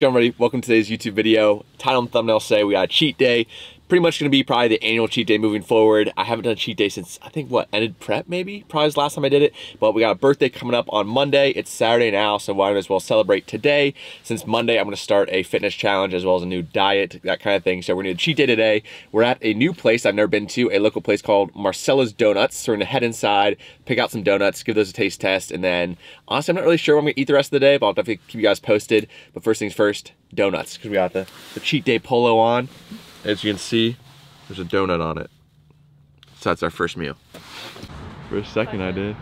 Everybody, welcome to today's YouTube video. Title and thumbnail say we got a cheat day. Pretty much gonna be probably the annual cheat day moving forward. I haven't done a cheat day since, I think what, ended prep maybe? Probably was the last time I did it. But we got a birthday coming up on Monday. It's Saturday now, so I might as well celebrate today. Since Monday, I'm gonna start a fitness challenge as well as a new diet, that kind of thing. So we're gonna do a cheat day today. We're at a new place I've never been to, a local place called Marcella's Donuts. So we're gonna head inside, pick out some donuts, give those a taste test, and then, honestly, I'm not really sure what I'm gonna eat the rest of the day, but I'll definitely keep you guys posted. But first things first, donuts, because we got the cheat day polo on. As you can see, there's a donut on it. So that's our first meal. For a second I did.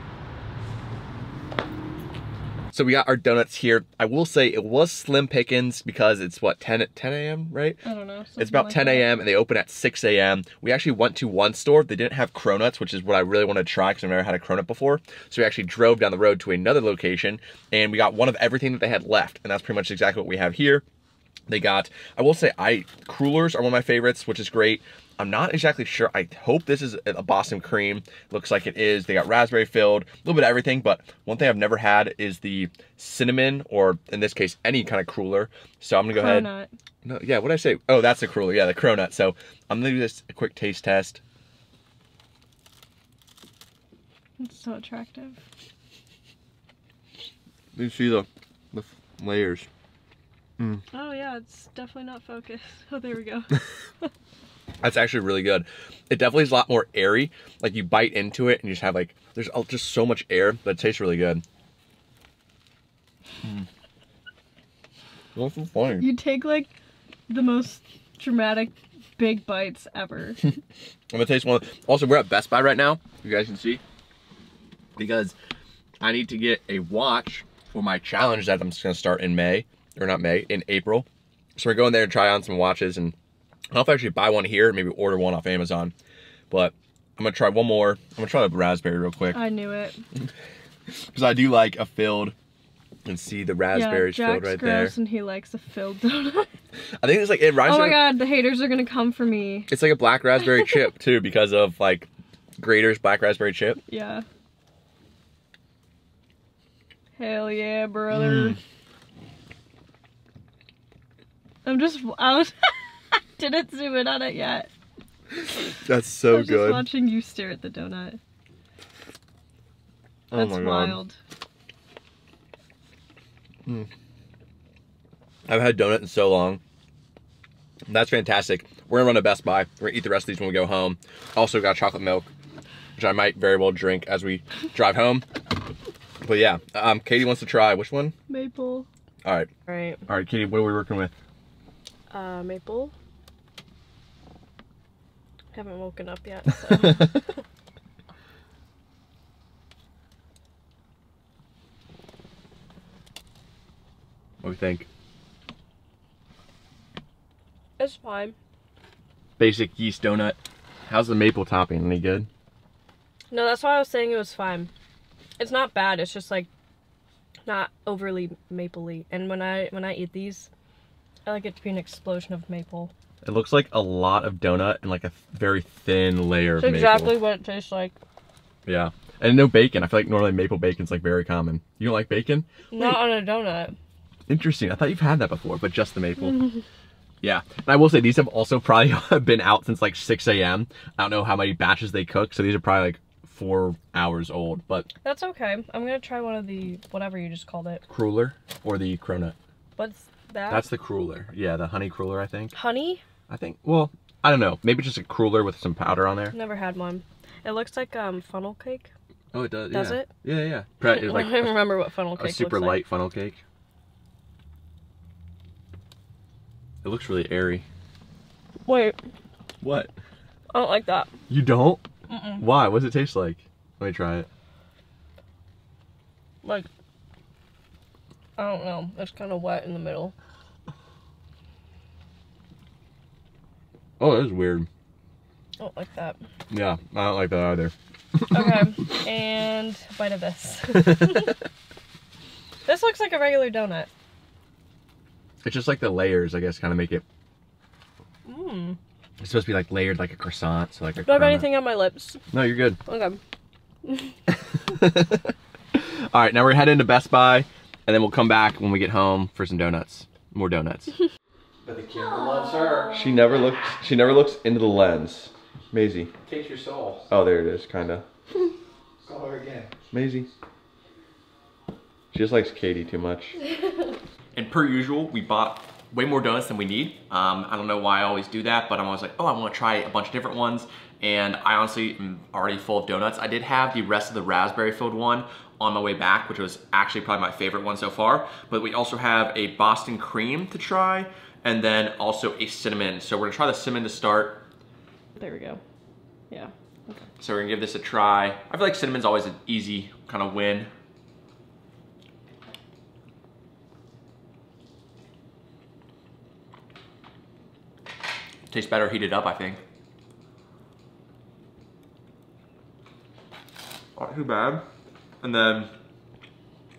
So we got our donuts here. I will say it was slim pickings because it's what, 10 a.m., right? I don't know. It's about like 10 a.m. and they open at 6 a.m. We actually went to one store. They didn't have cronuts, which is what I really want to try because I've never had a cronut before. So we actually drove down the road to another location and we got one of everything that they had left. And that's pretty much exactly what we have here. They got, I will say, crullers are one of my favorites, which is great. I'm not exactly sure. I hope this is a Boston cream. Looks like it is. They got raspberry filled, a little bit of everything. But one thing I've never had is the cinnamon, or in this case, any kind of cruller. So I'm gonna go ahead. No, yeah. What did I say? Oh, that's a cruller. Yeah, the cronut. So I'm gonna do this a quick taste test. It's so attractive. You can see the layers. Mm. Oh yeah, it's definitely not focused. Oh, there we go. That's actually really good. It definitely is a lot more airy. Like you bite into it and you just have like, there's just so much air, but it tastes really good. Mm. That's so funny. You take like the most dramatic big bites ever. I'm gonna taste one. Also, we're at Best Buy right now, you guys can see, because I need to get a watch for my challenge that I'm just gonna start in May. Or not May, in April. So we're going there and try on some watches, and I don't know if I actually buy one here, maybe order one off Amazon. But I'm gonna try one more. I'm gonna try the raspberry real quick. I knew it. Because I do like a filled, and see the raspberries filled right there. Yeah, Jack's gross and he likes a filled donut. I think it's like, it rhymes. Oh my god, the haters are gonna come for me. It's like a black raspberry chip too, because of like Graeter's black raspberry chip. Yeah. Hell yeah, brother. Mm. I didn't zoom in on it yet. That's so good. Just watching you stare at the donut. That's wild. Mm. I've had donut in so long. That's fantastic. We're gonna run to Best Buy. We're gonna eat the rest of these when we go home. Also got chocolate milk, which I might very well drink as we drive home. But yeah, Katie wants to try which one? Maple. All right. All right. All right, Katie. What are we working with? Maple. Haven't woken up yet, so. What do you think? It's fine. Basic yeast donut. How's the maple topping? Any good? No, that's why I was saying it was fine. It's not bad. It's just like not overly mapley. And when I eat these, I like it to be an explosion of maple. It looks like a lot of donut and like a very thin layer of maple. It's exactly what it tastes like. Yeah. And no bacon. I feel like normally maple bacon's like very common. You don't like bacon? Not on a donut. Interesting. I thought you've had that before, but just the maple. Yeah. And I will say these have also probably been out since like 6 a.m. I don't know how many batches they cook, so these are probably like 4 hours old, but. That's okay. I'm going to try one of the, whatever you just called it. Cruller or the cronut. What's that? That's the cruller. Yeah, the honey cruller, I think. Honey? I think, well, I don't know. Maybe just a cruller with some powder on there. Never had one. It looks like funnel cake. Oh, it does. Does it? Yeah, yeah. It's like I don't remember what funnel cake looks like. A super light funnel cake. It looks really airy. Wait. What? I don't like that. You don't? Mm-mm. Why? What does it taste like? Let me try it. Like, I don't know. It's kind of wet in the middle. Oh, that is weird. I don't like that. Yeah, I don't like that either. Okay, and a bite of this. This looks like a regular donut. It's just like the layers, I guess, kind of make it. Mmm. It's supposed to be like layered like a croissant, so like a. Do I have anything on my lips? No, you're good. Okay. All right, now we're heading to Best Buy, and then we'll come back when we get home for some donuts. more donuts. But the camera loves her. She never looks into the lens. Maisie. It takes your soul. Oh, there it is, kinda. Call her again. Maisie. She just likes Katie too much. And per usual, we bought way more donuts than we need. I don't know why I always do that, but I'm always like, oh, I want to try a bunch of different ones. And I honestly am already full of donuts. I did have the rest of the raspberry filled one on my way back, which was actually probably my favorite one so far. But we also have a Boston cream to try, and then also a cinnamon. So we're gonna try the cinnamon to start. There we go. Yeah. Okay. So we're gonna give this a try. I feel like cinnamon's always an easy kind of win. Tastes better heated up, I think. Not too bad. And then,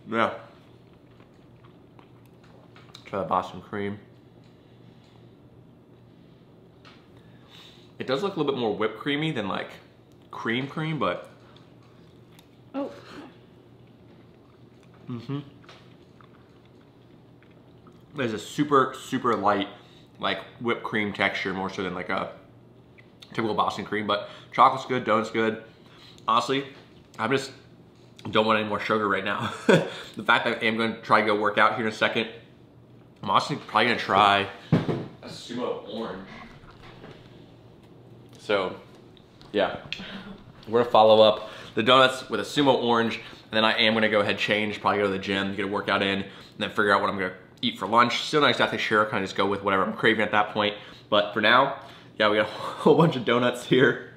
yeah. Try the Boston cream. It does look a little bit more whipped creamy than like cream, but. Oh. Mm-hmm. There's a super, super light, like whipped cream texture, more so than like a typical Boston cream, but chocolate's good, donut's good. Honestly, I just don't want any more sugar right now. The fact that I am going to try to go work out here in a second, I'm honestly probably going to try a sumo orange. So yeah, we're going to follow up the donuts with a sumo orange, and then I am going to go ahead, change, probably go to the gym, get a workout in, and then figure out what I'm going to eat for lunch. Still not exactly sure, kind of just go with whatever I'm craving at that point. But for now, yeah, we got a whole bunch of donuts here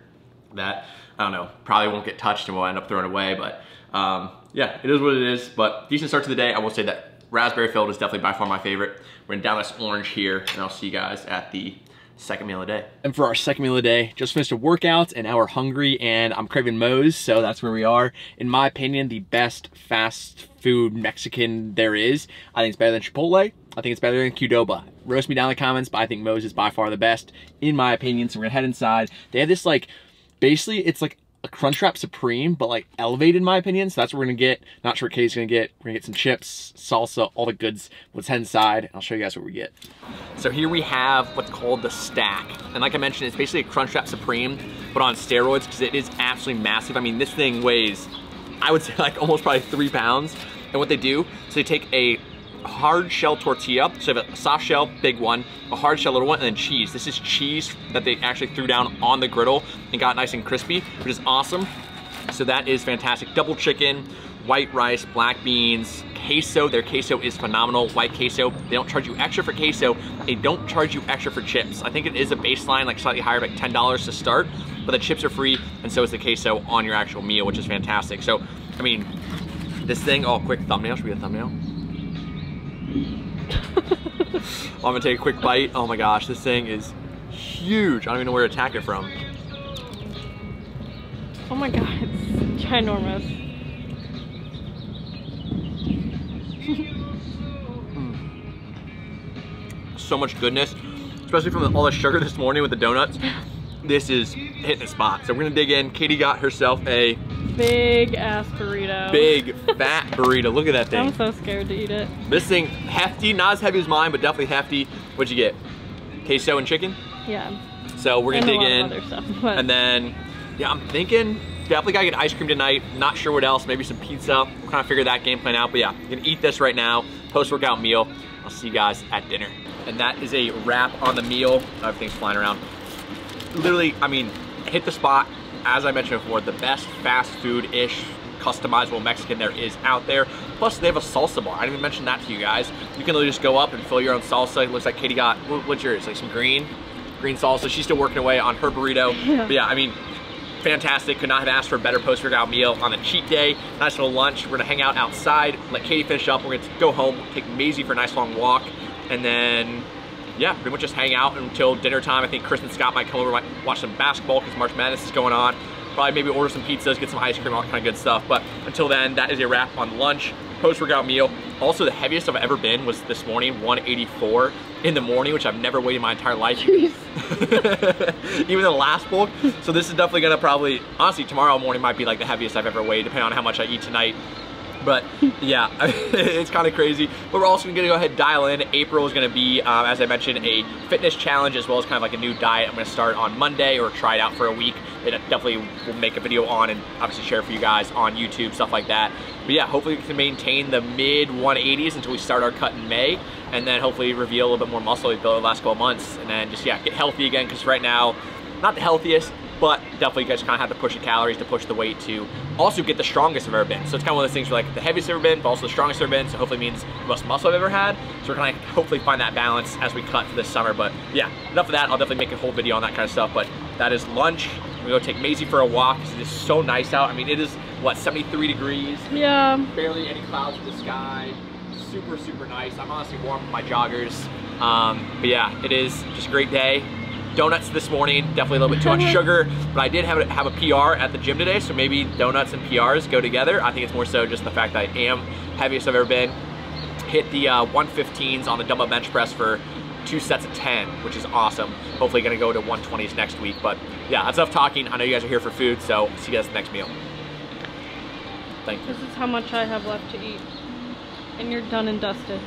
that, I don't know, probably won't get touched and we'll end up throwing away, but yeah, it is what it is, but decent start to the day. I will say that raspberry filled is definitely by far my favorite. We're gonna down this orange here, and I'll see you guys at the second meal of the day. And for our second meal of the day, just finished a workout and now we're hungry and I'm craving Moe's, so that's where we are. In my opinion, the best fast food Mexican there is. I think it's better than Chipotle. I think it's better than Qdoba. Roast me down in the comments, but I think Moe's is by far the best, in my opinion, so we're gonna head inside. They have this like, basically, it's like a Crunchwrap Supreme, but like elevated in my opinion. So that's what we're gonna get. Not sure what Katie's gonna get. We're gonna get some chips, salsa, all the goods. Let's head inside and I'll show you guys what we get. So here we have what's called the stack. And like I mentioned, it's basically a Crunchwrap Supreme, but on steroids, because it is absolutely massive. I mean, this thing weighs, I would say like almost probably 3 pounds. And what they do, so they take a hard shell tortilla, so they have a soft shell, big one, a hard shell, little one, and then cheese. This is cheese that they actually threw down on the griddle and got nice and crispy, which is awesome. So that is fantastic. Double chicken, white rice, black beans, queso. Their queso is phenomenal, white queso. They don't charge you extra for queso. They don't charge you extra for chips. I think it is a baseline, like slightly higher, like $10 to start, but the chips are free, and so is the queso on your actual meal, which is fantastic. So, I mean, this thing, oh, quick thumbnail, should we get a thumbnail? I'm gonna take a quick bite. Oh my gosh, this thing is huge. I don't even know where to attack it from. Oh my god, it's ginormous. So much goodness, especially from all the sugar this morning with the donuts. This is hitting the spot. So we're gonna dig in. Katie got herself a big ass burrito. Big fat burrito. Look at that thing. I'm so scared to eat it. This thing, hefty, not as heavy as mine, but definitely hefty. What'd you get? Queso and chicken? Yeah. So we're gonna dig in. Stuff, and then, yeah, I'm thinking definitely gotta get ice cream tonight. Not sure what else, maybe some pizza. We'll kind of figure that game plan out, but yeah, I'm gonna eat this right now, post-workout meal. I'll see you guys at dinner. And that is a wrap on the meal. Everything's flying around. Literally, I mean, hit the spot. As I mentioned before, the best fast food-ish customizable Mexican there is out there. Plus, they have a salsa bar. I didn't even mention that to you guys. You can literally just go up and fill your own salsa. It looks like Katie got, what's yours? Like some green salsa. She's still working away on her burrito. Yeah. But yeah, I mean, fantastic. Could not have asked for a better post-workout meal on a cheat day. Nice little lunch. We're gonna hang out outside, let Katie finish up. We're gonna go home, take Maisie for a nice long walk, and then, yeah, pretty much just hang out until dinner time. I think Chris and Scott might come over, might watch some basketball because March Madness is going on. Probably maybe order some pizzas, get some ice cream, all that kind of good stuff. But until then, that is a wrap on lunch, post-workout meal. Also, the heaviest I've ever been was this morning, 184 in the morning, which I've never weighed in my entire life. Even the last bulk. So this is definitely gonna probably, honestly, tomorrow morning might be like the heaviest I've ever weighed, depending on how much I eat tonight. But yeah, it's kind of crazy. But we're also gonna go ahead and dial in. April is gonna be, as I mentioned, a fitness challenge as well as kind of like a new diet. I'm gonna start on Monday or try it out for a week. It definitely will make a video on and obviously share for you guys on YouTube, stuff like that. But yeah, hopefully we can maintain the mid 180s until we start our cut in May, and then hopefully reveal a little bit more muscle we built in the last 12 months, and then just, yeah, get healthy again, because right now, not the healthiest, but definitely you guys kind of have to push the calories to push the weight to also get the strongest I've ever been. So it's kind of one of those things where like the heaviest I've ever been, but also the strongest I've ever been, so hopefully means the most muscle I've ever had. So we're gonna hopefully find that balance as we cut for this summer. But yeah, enough of that. I'll definitely make a whole video on that kind of stuff. But that is lunch. We go take Maisie for a walk because it is so nice out. I mean, it is, what, 73 degrees? Yeah. Barely any clouds in the sky. Super, super nice. I'm honestly warm with my joggers. But yeah, it is just a great day. Donuts this morning, definitely a little bit too much sugar, but I did have a PR at the gym today, so maybe donuts and PRs go together. I think it's more so just the fact that I am heaviest I've ever been. Hit the 115s on the dumbbell bench press for 2 sets of 10, which is awesome. Hopefully gonna go to 120s next week, but yeah, that's enough talking. I know you guys are here for food, so see you guys at the next meal. Thank you. This is how much I have left to eat, and you're done and dusted.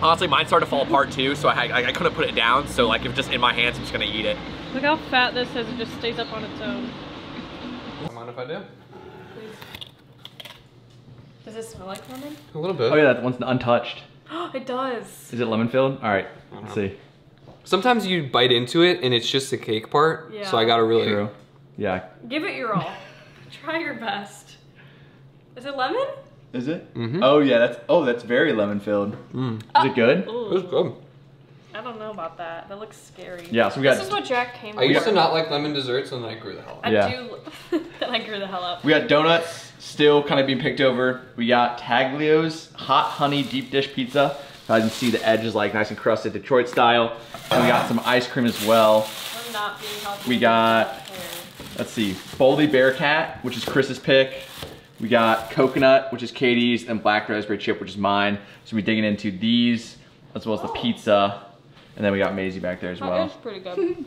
Honestly, mine started to fall apart too, so I couldn't put it down. So like, if just in my hands, I'm just gonna eat it. Look how fat this is. It just stays up on its own. Don't mind if I do? Please. Does it smell like lemon? A little bit. Oh yeah, that one's untouched. It does. Is it lemon filled? All right, let's see. Sometimes you bite into it and it's just the cake part. Yeah. So I gotta really. True. Yeah. Give it your all. Try your best. Is it lemon? Is it? Mm-hmm. Oh yeah, that's very lemon filled. Mm. Is it good? Ooh. It's good. I don't know about that. That looks scary. Yeah, so we got. This is what Jack came with. I used to not like lemon desserts, and then I grew the hell up. I do. Then I grew the hell up. We got donuts still kind of being picked over. We got Taglio's hot honey deep dish pizza. So I can see the edge is like nice and crusted, Detroit style. And we got some ice cream as well. We're not being healthy. We got. Let's see, Boldy Bearcat, which is Chris's pick. We got coconut, which is Katie's, and black raspberry chip, which is mine. So we're digging into these, as well as the pizza. And then we got Maisie back there as well. That is pretty good.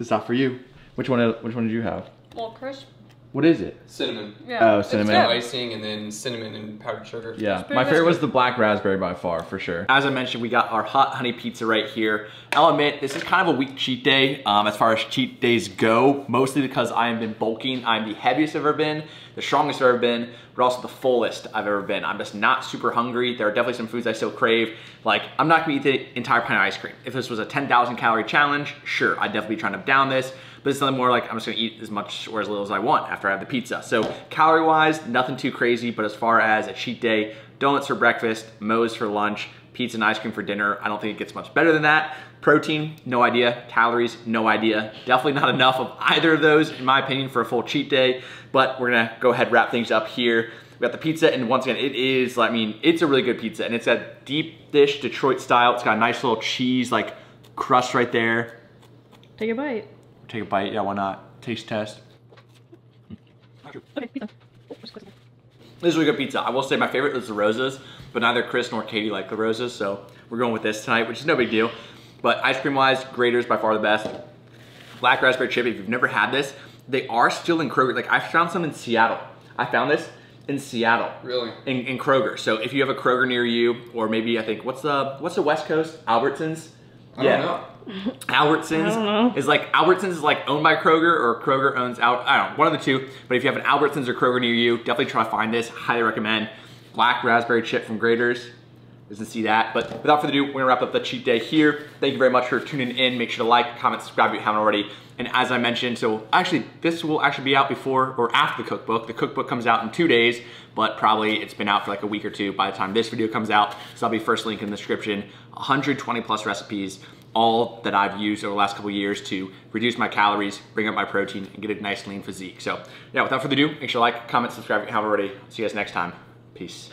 It's not for you. Which one did you have? Well, crisp. What is it? Cinnamon. Yeah. Oh, cinnamon. It's icing and then cinnamon and powdered sugar. Yeah, my favorite was the black raspberry by far, for sure. As I mentioned, we got our hot honey pizza right here. I'll admit, this is kind of a weak cheat day as far as cheat days go, mostly because I have been bulking. I'm the heaviest I've ever been, the strongest I've ever been, but also the fullest I've ever been. I'm just not super hungry. There are definitely some foods I still crave. Like, I'm not gonna eat the entire pint of ice cream. If this was a 10,000 calorie challenge, sure, I'd definitely be trying to down this. But it's something more like I'm just gonna eat as much or as little as I want after I have the pizza. So calorie-wise, nothing too crazy, but as far as a cheat day, donuts for breakfast, Moe's for lunch, pizza and ice cream for dinner, I don't think it gets much better than that. Protein, no idea. Calories, no idea. Definitely not enough of either of those, in my opinion, for a full cheat day. But we're gonna go ahead and wrap things up here. We got the pizza, and once again, it is, I mean, it's a really good pizza, and it's that deep dish Detroit style. It's got a nice little cheese, like, crust right there. Take a bite. Take a bite, yeah, why not? Taste test. Okay, pizza. This is really good pizza. I will say my favorite was the Rosas, but neither Chris nor Katie like the Rosas, so we're going with this tonight, which is no big deal. But ice cream-wise, Graeter's by far the best. Black raspberry chip, if you've never had this, they are still in Kroger. Like, I found some in Seattle. I found this in Seattle. Really? In Kroger. So if you have a Kroger near you, or maybe I think, what's the West Coast? Albertsons? I don't know. Albertsons is like, owned by Kroger, or Kroger owns out, I don't know, one of the two. But if you have an Albertsons or Kroger near you, definitely try to find this. Highly recommend. Black raspberry chip from Graeter's. Doesn't see that, but without further ado, we're gonna wrap up the cheat day here. Thank you very much for tuning in. Make sure to like, comment, subscribe if you haven't already. And as I mentioned, so actually, this will actually be out before or after the cookbook. The cookbook comes out in 2 days, but probably it's been out for like a week or two by the time this video comes out. So I'll be first link in the description, 120 plus recipes, all that I've used over the last couple of years to reduce my calories, bring up my protein, and get a nice lean physique. So yeah, without further ado, make sure to like, comment, subscribe if you haven't already. See you guys next time. Peace.